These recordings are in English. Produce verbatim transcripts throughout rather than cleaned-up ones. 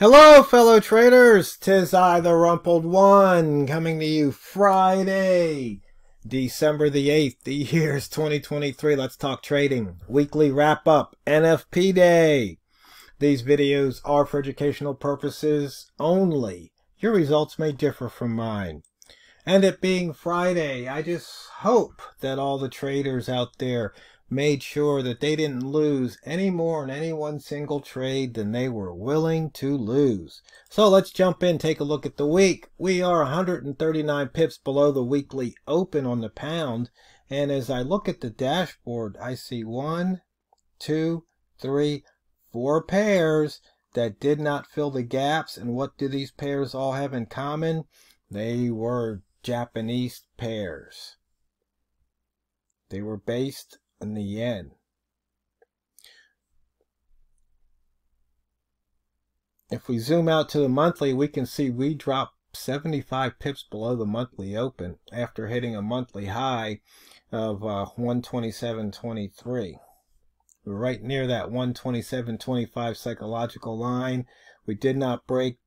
Hello fellow traders, tis I the Rumpled One, coming to you Friday, December the eighth, the year's twenty twenty-three. Let's talk trading. Weekly wrap up, N F P day. These videos are for educational purposes only. Your results may differ from mine. And it being Friday, I just hope that all the traders out there made sure that they didn't lose any more in any one single trade than they were willing to lose. So let's jump in, take a look at the week. We are one hundred thirty-nine pips below the weekly open on the pound. And as I look at the dashboard, I see one, two, three, four pairs that did not fill the gaps. And what do these pairs all have in common? They were Japanese pairs. They were based in the yen. If we zoom out to the monthly, we can see we dropped seventy-five pips below the monthly open after hitting a monthly high of uh, one twenty-seven twenty-three. We're right near that one twenty-seven twenty-five psychological line. We did not break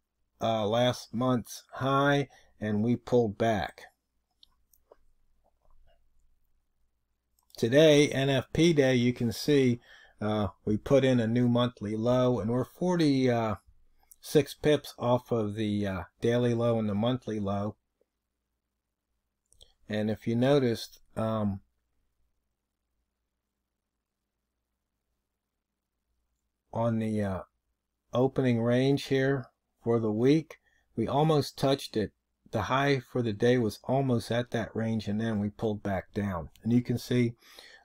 uh, last month's high, and we pulled back. Today, N F P day, you can see uh, we put in a new monthly low, and we're forty-six pips off of the uh, daily low and the monthly low. And if you noticed, um, on the uh, opening range here for the week, we almost touched it. The high for the day was almost at that range, and then we pulled back down. And you can see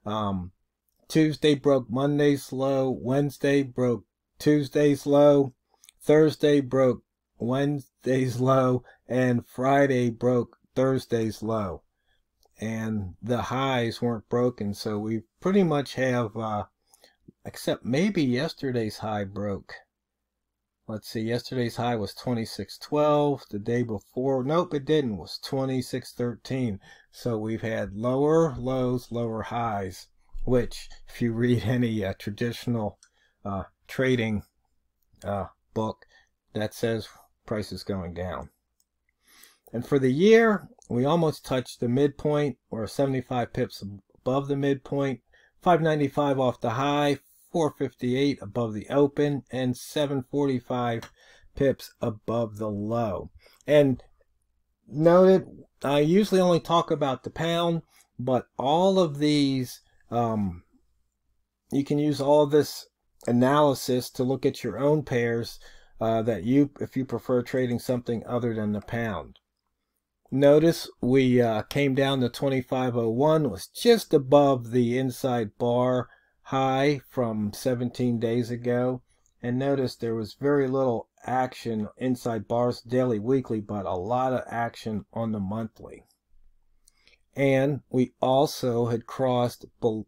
um, Tuesday broke Monday's low, Wednesday broke Tuesday's low, Thursday broke Wednesday's low, and Friday broke Thursday's low. And the highs weren't broken, so we pretty much have, uh, except maybe yesterday's high broke. Let's see, yesterday's high was twenty-six twelve. The day before, nope, it didn't, it was twenty-six thirteen. So we've had lower lows, lower highs, which if you read any uh, traditional uh, trading uh, book, that says price is going down. And for the year, we almost touched the midpoint, or seventy-five pips above the midpoint, five ninety-five off the high, four fifty-eight above the open, and seven forty-five pips above the low. And noted, I usually only talk about the pound, but all of these, um, you can use all this analysis to look at your own pairs uh, that you, if you prefer trading something other than the pound. Notice we uh, came down to twenty-five oh one, was just above the inside bar high from seventeen days ago, and notice there was very little action inside bars daily, weekly, but a lot of action on the monthly. And we also had crossed be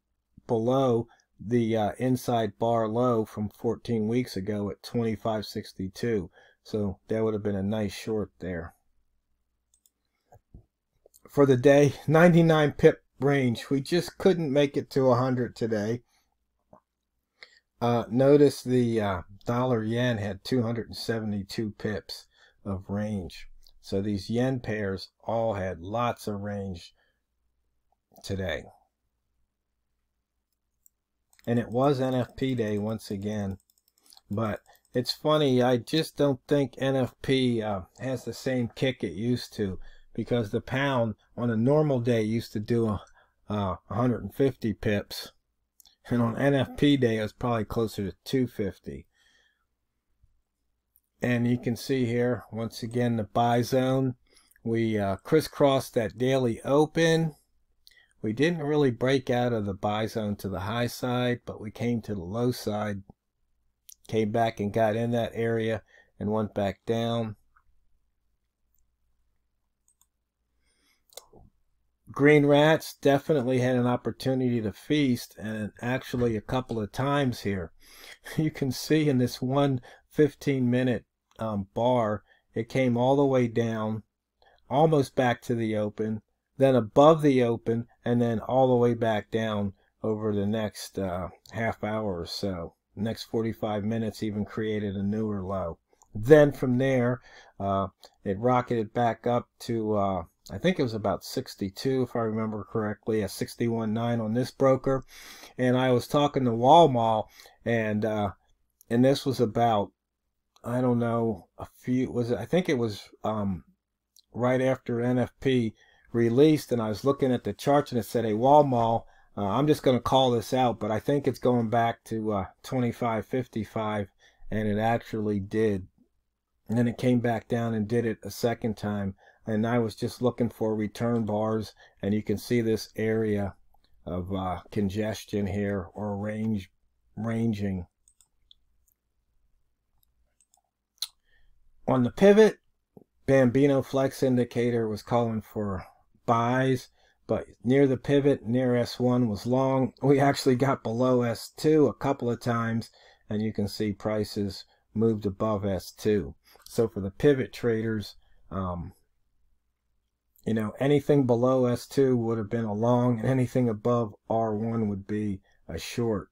below the uh, inside bar low from fourteen weeks ago at twenty-five sixty-two, so that would have been a nice short there. For the day, ninety-nine pip range, we just couldn't make it to one hundred today. Uh, notice the uh, dollar yen had two hundred seventy-two pips of range. So these yen pairs all had lots of range today. And it was N F P day once again. But it's funny, I just don't think N F P uh, has the same kick it used to, because the pound on a normal day used to do uh, one hundred fifty pips. And on N F P day, it was probably closer to two fifty. And you can see here, once again, the buy zone. We uh, crisscrossed that daily open. We didn't really break out of the buy zone to the high side, but we came to the low side, came back and got in that area, and went back down. Green rats definitely had an opportunity to feast, and actually a couple of times here. You can see in this one fifteen minute um, bar, it came all the way down, almost back to the open, then above the open, and then all the way back down over the next uh, half hour or so. Next forty-five minutes even created a newer low. Then from there, uh, it rocketed back up to, uh, I think it was about sixty-two, if I remember correctly, a sixty-one point nine on this broker. And I was talking to Walmart, and uh, and this was about, I don't know, a few, was it, I think it was um, right after N F P released, and I was looking at the charts, and it said, hey, Walmart, uh, I'm just going to call this out, but I think it's going back to uh, twenty-five fifty-five, and it actually did. And then it came back down and did it a second time. And I was just looking for return bars, and you can see this area of uh, congestion here, or range ranging. On the pivot, Bambino Flex Indicator was calling for buys, but near the pivot, near S one was long. We actually got below S two a couple of times, and you can see prices moved above S two. So for the pivot traders, um, you know, anything below S two would have been a long, and anything above R one would be a short.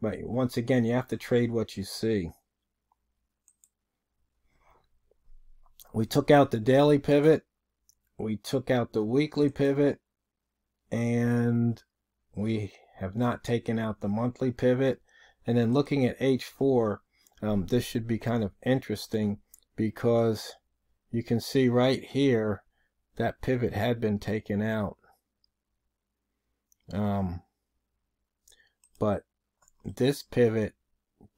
But once again, you have to trade what you see. We took out the daily pivot, we took out the weekly pivot, and we have not taken out the monthly pivot. And then looking at H four, um, this should be kind of interesting, because you can see right here that pivot had been taken out, um, but this pivot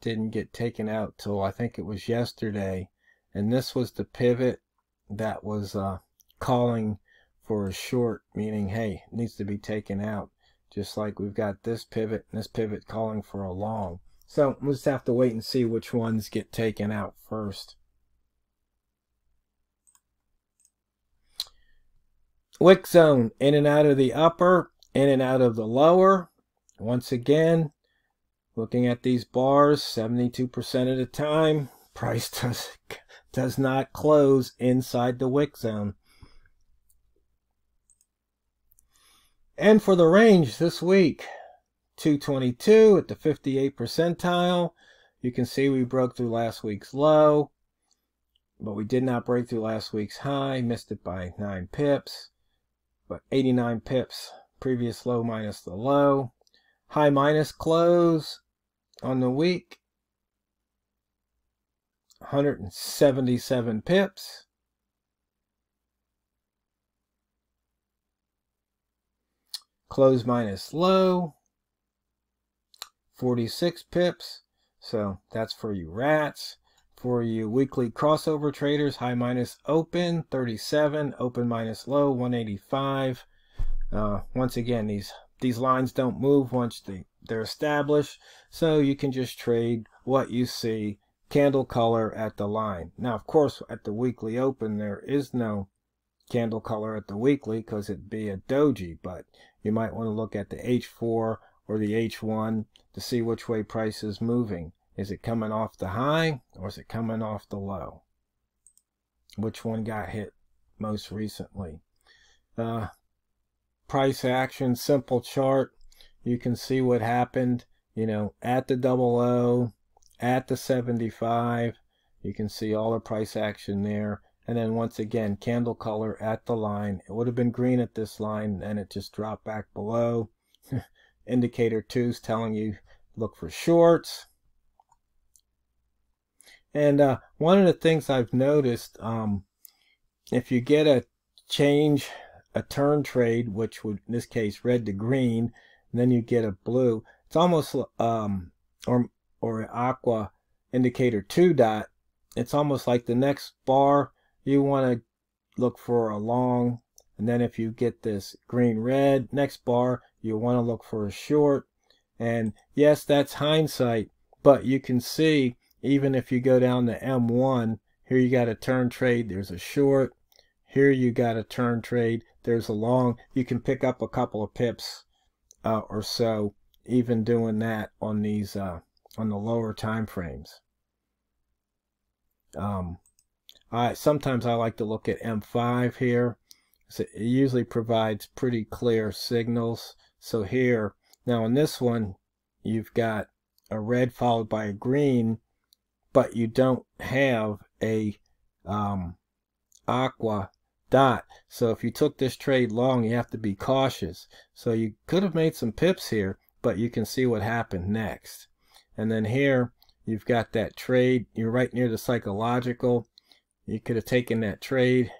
didn't get taken out till I think it was yesterday, and this was the pivot that was uh, calling for a short, meaning, hey, it needs to be taken out, just like we've got this pivot and this pivot calling for a long. So we'll just have to wait and see which ones get taken out first. Wick zone, in and out of the upper, in and out of the lower. Once again, looking at these bars, seventy-two percent of the time, price does, does not close inside the wick zone. And for the range this week, two twenty-two at the fifty-eighth percentile. You can see we broke through last week's low, but we did not break through last week's high, missed it by nine pips. But eighty-nine pips, previous low minus the low. High minus close on the week, one hundred seventy-seven pips. Close minus low, forty-six pips. So that's for you rats. For you weekly crossover traders, high minus open, thirty-seven, open minus low, one eighty-five. Uh, once again, these these lines don't move once they, they're established, so you can just trade what you see, candle color at the line. Now, of course, at the weekly open, there is no candle color at the weekly because it'd be a doji, but you might want to look at the H four or the H one to see which way price is moving. Is it coming off the high, or is it coming off the low? Which one got hit most recently? Uh, price action, simple chart. You can see what happened, you know, at the double O, at the seventy-five. You can see all the price action there. And then once again, candle color at the line. It would have been green at this line, and it just dropped back below. Indicator two is telling you look for shorts. And uh, one of the things I've noticed, um, if you get a change, a turn trade, which would in this case red to green, and then you get a blue, it's almost um, or or aqua indicator two dot. It's almost like the next bar you want to look for a long, and then if you get this green red next bar, you want to look for a short. And yes, that's hindsight, but you can see. Even if you go down to M one, here you got a turn trade, there's a short. Here you got a turn trade, there's a long. You can pick up a couple of pips uh, or so, even doing that on these uh, on the lower time frames. Um, I sometimes I like to look at M five here. So it usually provides pretty clear signals. So here, now in this one, you've got a red followed by a green, but you don't have a um, aqua dot. So if you took this trade long, you have to be cautious. So you could have made some pips here, but you can see what happened next. And then here you've got that trade. You're right near the psychological. You could have taken that trade,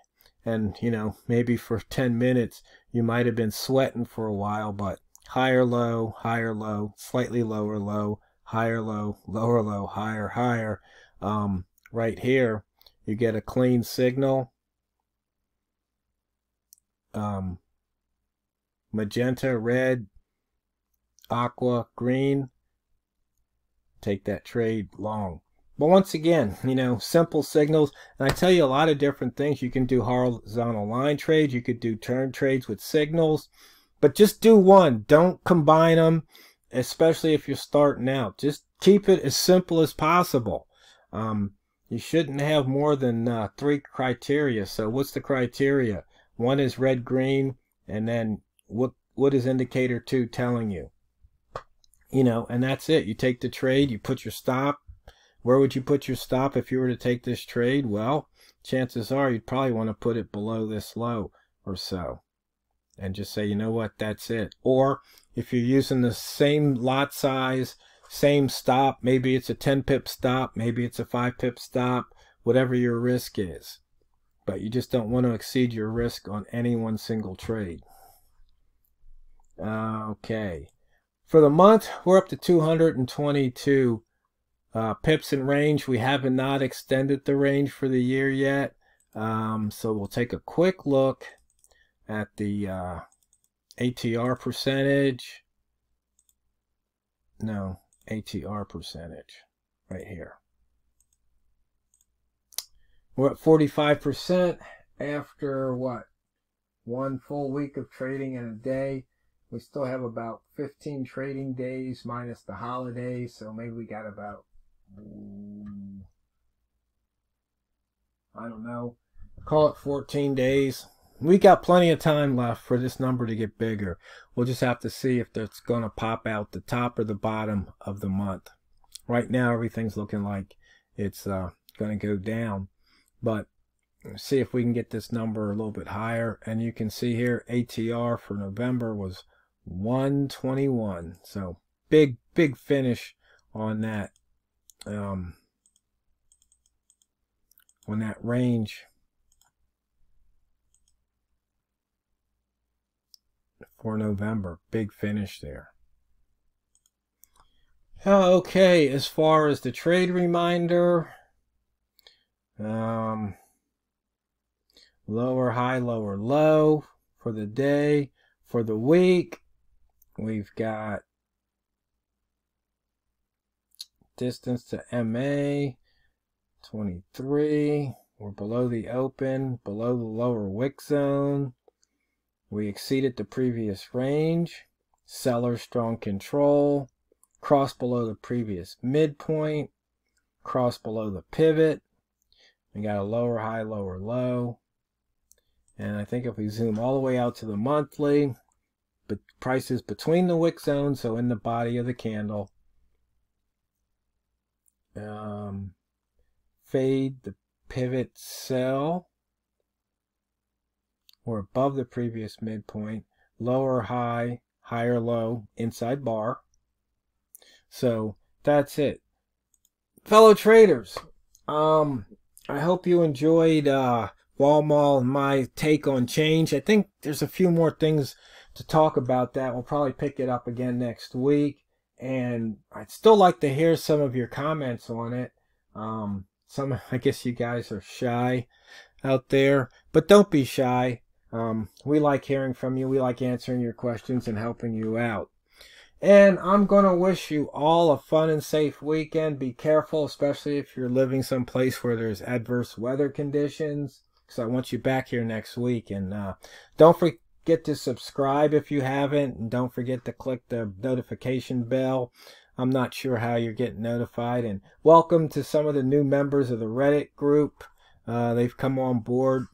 and you know, maybe for ten minutes you might have been sweating for a while, but higher low, higher low, slightly lower low, higher low, lower low, higher, higher. Um, right here you get a clean signal. Um, magenta, red, aqua, green. Take that trade long. But once again, you know, simple signals. And I tell you a lot of different things. You can do horizontal line trades. You could do turn trades with signals. But just do one. Don't combine them, especially if you're starting out. Just keep it as simple as possible. Um, you shouldn't have more than uh, three criteria. So what's the criteria? One is red, green, and then what, what is indicator two telling you? You know, and that's it. You take the trade, you put your stop. Where would you put your stop if you were to take this trade? Well, chances are you'd probably want to put it below this low or so. And just say, you know what, that's it. Or if you're using the same lot size, same stop, maybe it's a ten pip stop, maybe it's a five pip stop, whatever your risk is. But you just don't want to exceed your risk on any one single trade. Okay. For the month, we're up to two hundred twenty-two uh, pips in range. We have not extended the range for the year yet. Um, so we'll take a quick look at the uh, A T R percentage. No, A T R percentage right here. We're at forty-five percent after what? One full week of trading in a day. We still have about fifteen trading days minus the holidays, so maybe we got about, I don't know, call it fourteen days. We got plenty of time left for this number to get bigger. We'll just have to see if that's going to pop out the top or the bottom of the month. Right now, everything's looking like it's uh, going to go down, but see if we can get this number a little bit higher. And you can see here, A T R for November was one twenty-one, so big big finish on that um on that range for November. Big finish there. Okay, as far as the trade reminder, um lower high, lower low for the day. For the week, we've got distance to M A, twenty-three. We're below the open, below the lower wick zone. We exceeded the previous range. Seller strong control. Cross below the previous midpoint. Cross below the pivot. We got a lower high, lower low. And I think if we zoom all the way out to the monthly, but prices between the wick zone, so in the body of the candle, um, fade the pivot sell, or above the previous midpoint, lower high, higher low, inside bar. So that's it, fellow traders. Um, I hope you enjoyed uh, Walmart, my take on change. I think there's a few more things to talk about that. We'll probably pick it up again next week, and I'd still like to hear some of your comments on it. Um, some, I guess you guys are shy out there, but don't be shy. Um, we like hearing from you. We like answering your questions and helping you out. And I'm going to wish you all a fun and safe weekend. Be careful, especially if you're living someplace where there's adverse weather conditions. So I want you back here next week. And uh, don't forget to subscribe if you haven't. And don't forget to click the notification bell. I'm not sure how you're getting notified. And welcome to some of the new members of the Reddit group. Uh, they've come on board.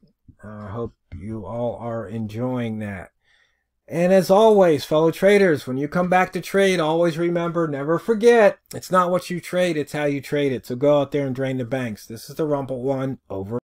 I uh, hope you all are enjoying that. And as always, fellow traders, when you come back to trade, always remember, never forget, it's not what you trade, it's how you trade it. So go out there and drain the banks. This is the Rumpled One over.